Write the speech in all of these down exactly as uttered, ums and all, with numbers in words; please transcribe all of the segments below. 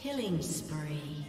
Killing spree.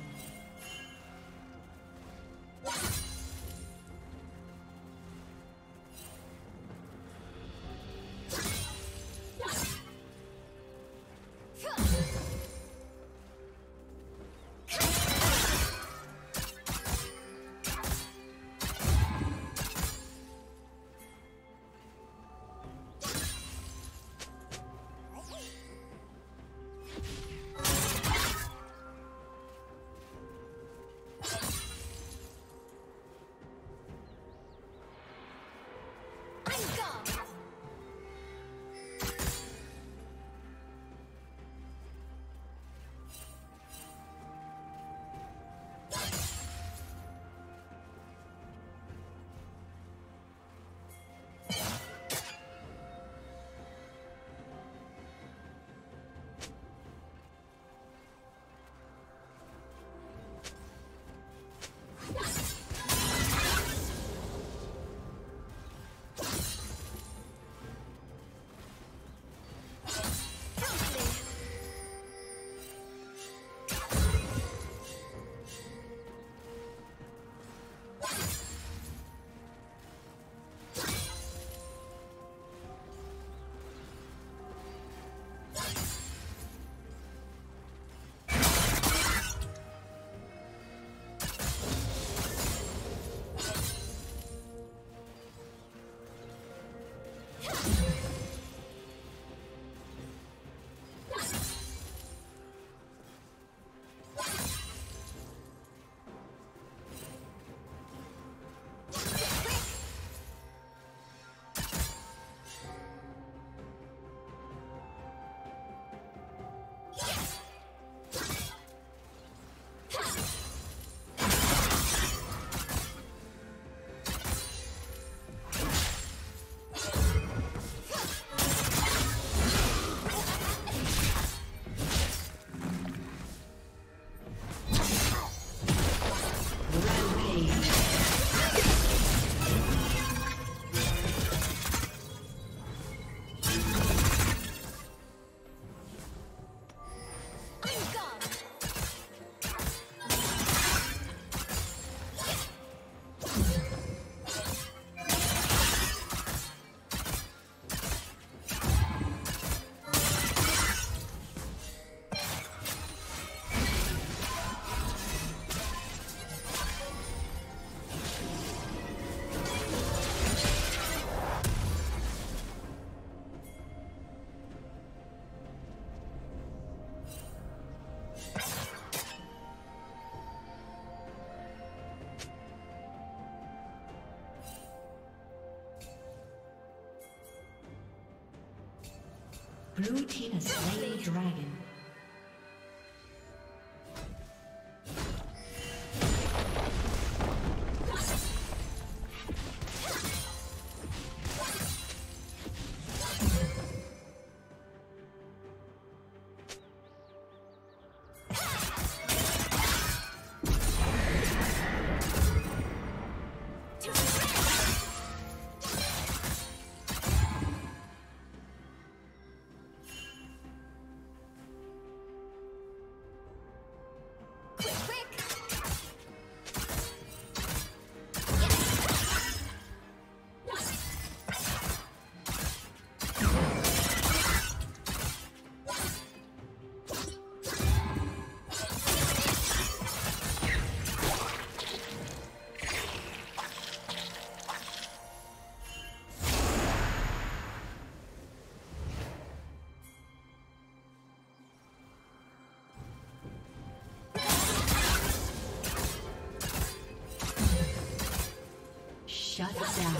Blue team has slain the dragon. Shut down.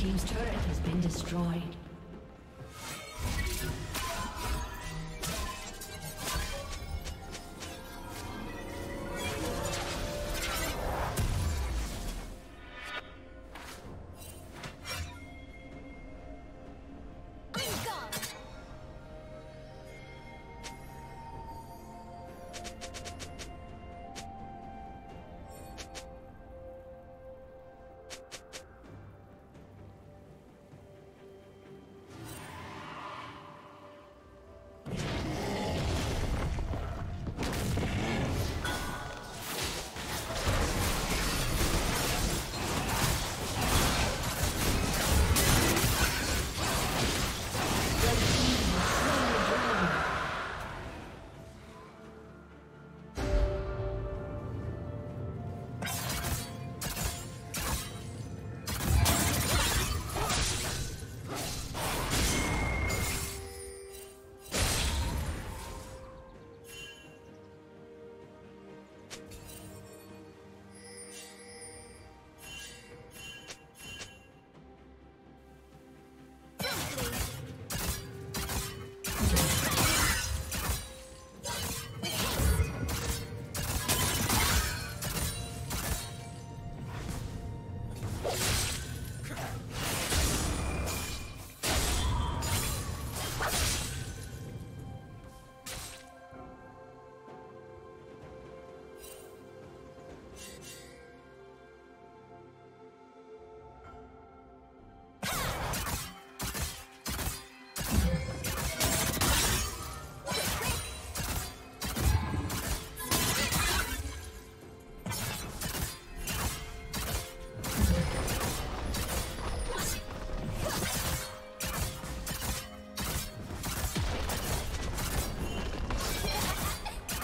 team's turret has been destroyed.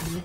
Your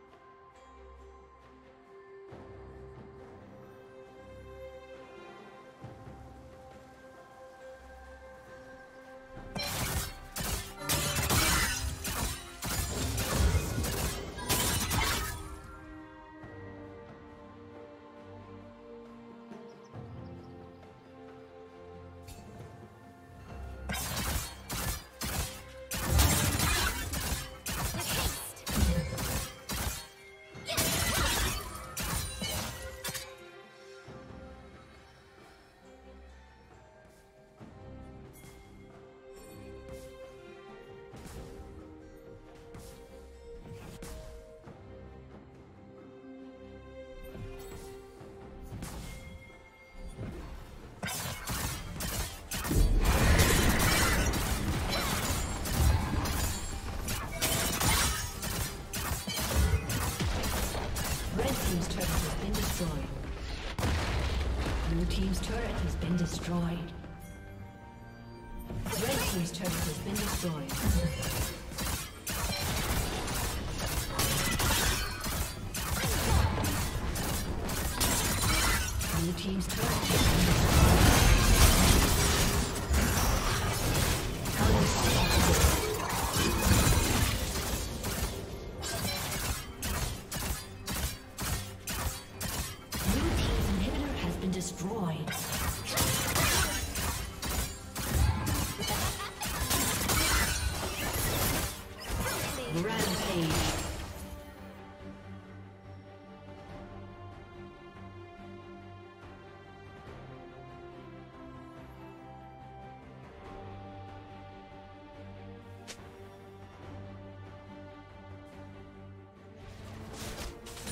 Team's turret has been destroyed. Red team's turret has been destroyed.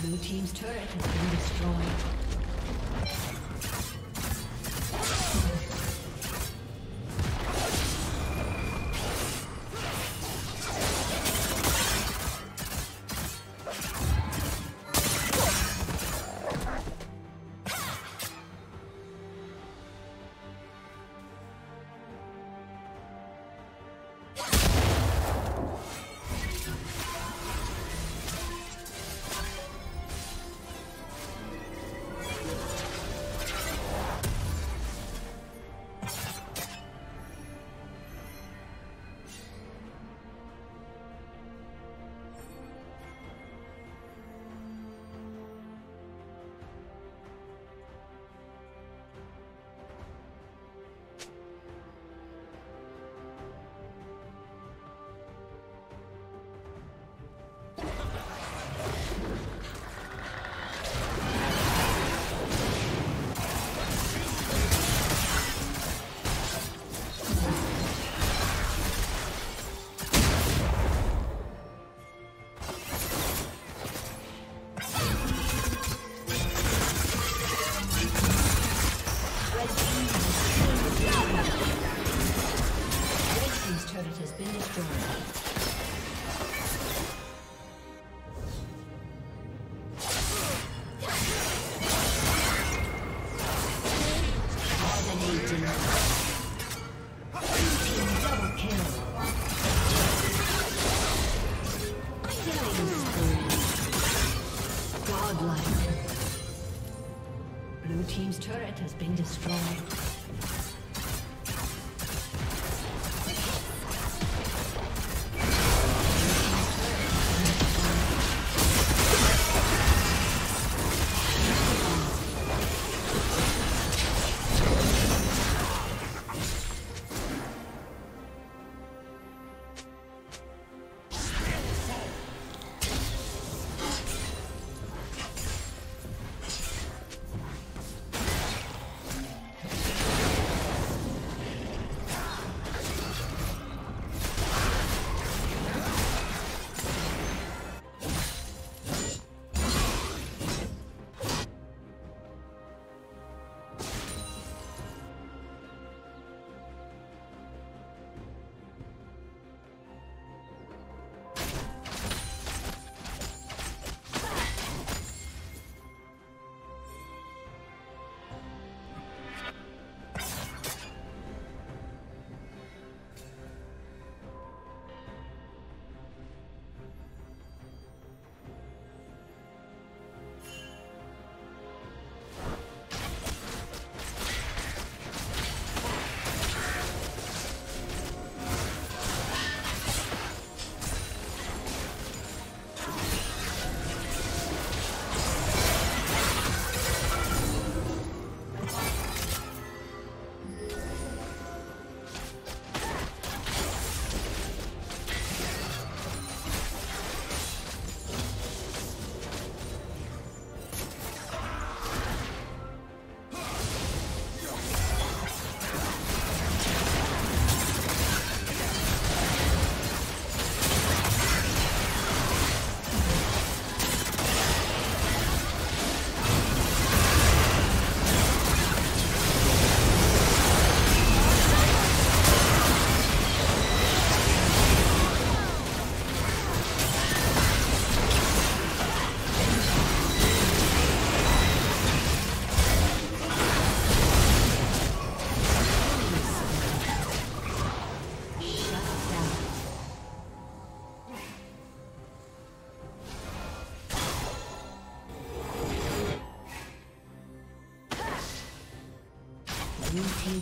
Blue team's turret has been destroyed.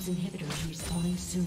Resistance inhibitor is respawning soon.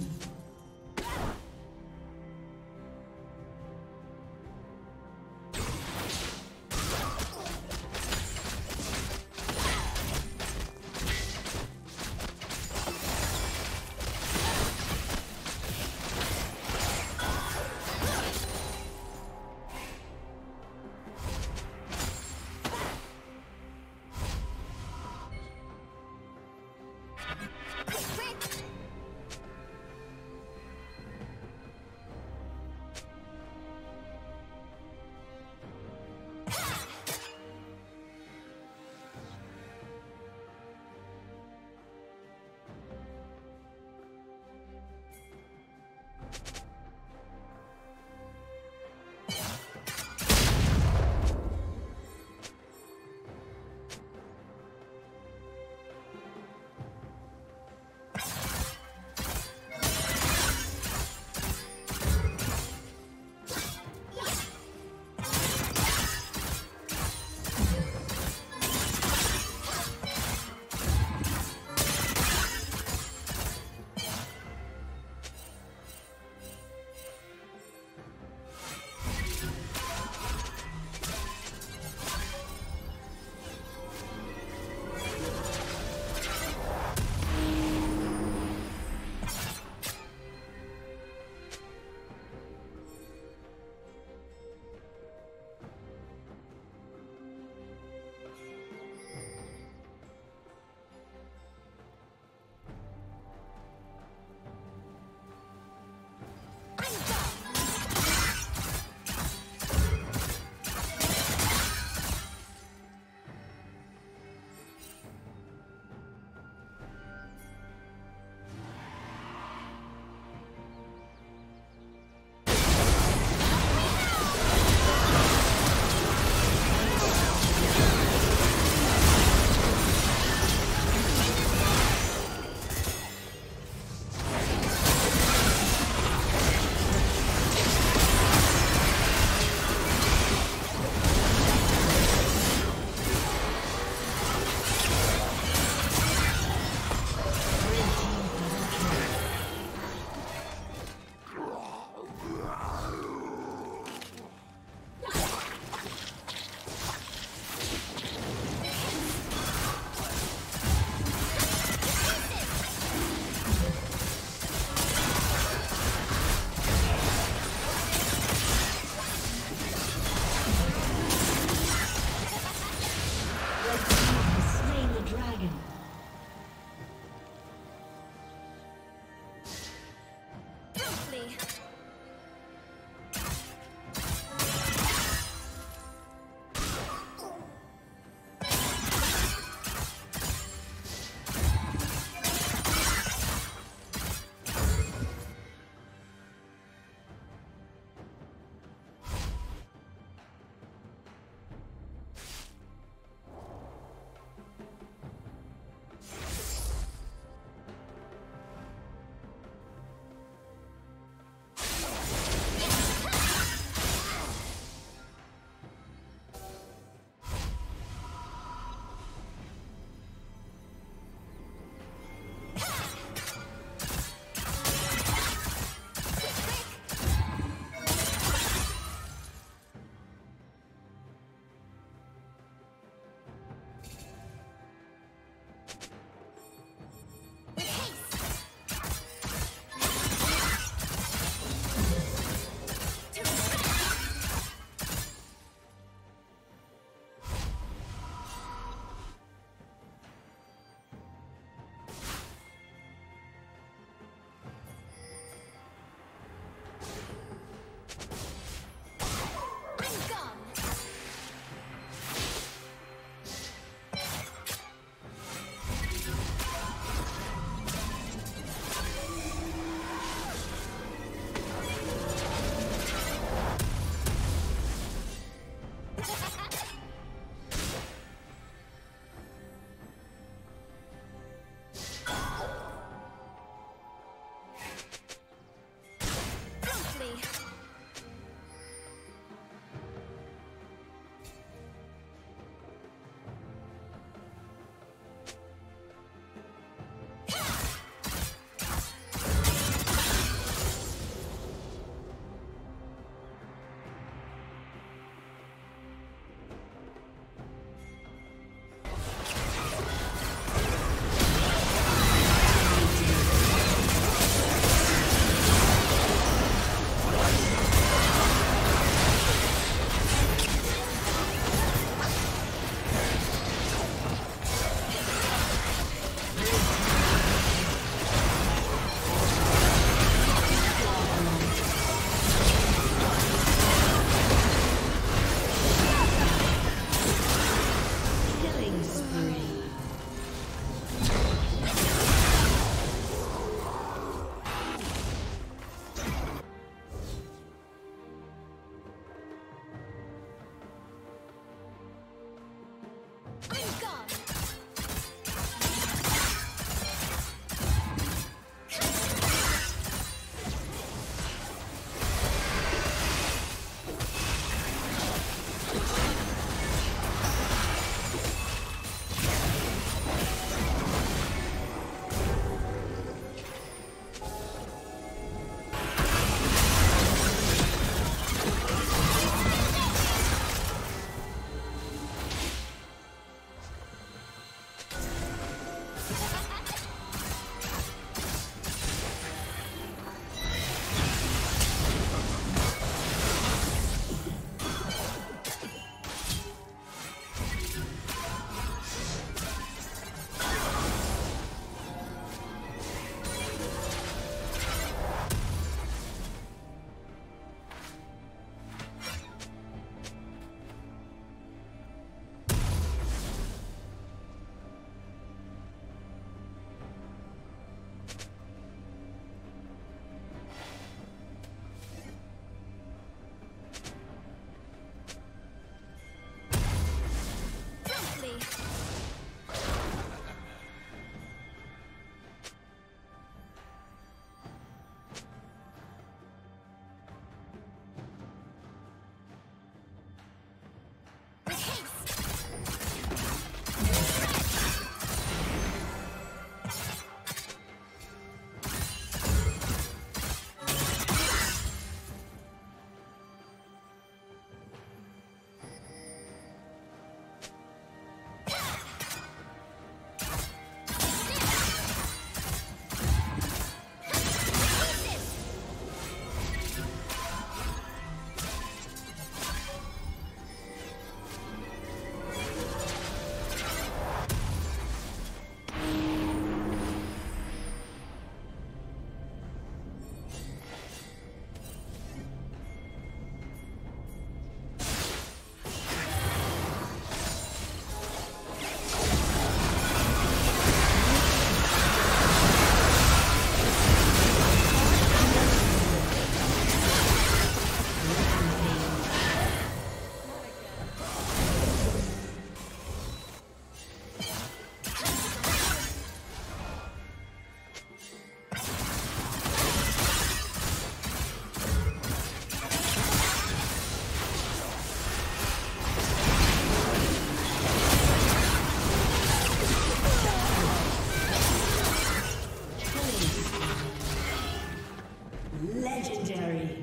Legendary.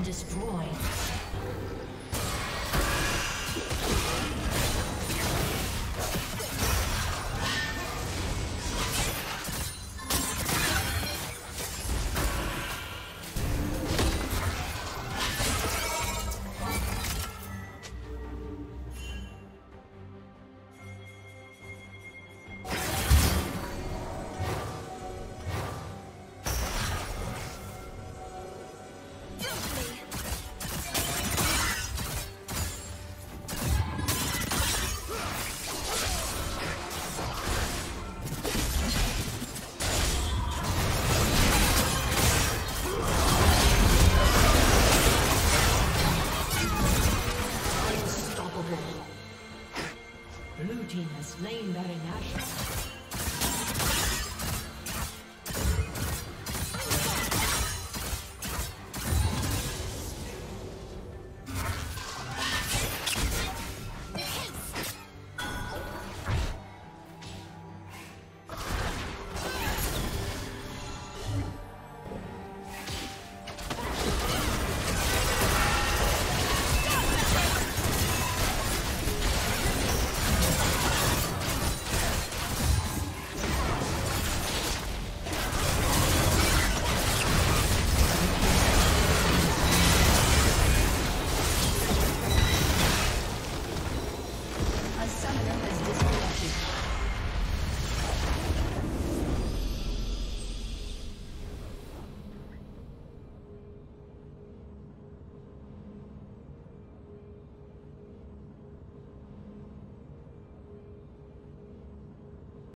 Destroyed.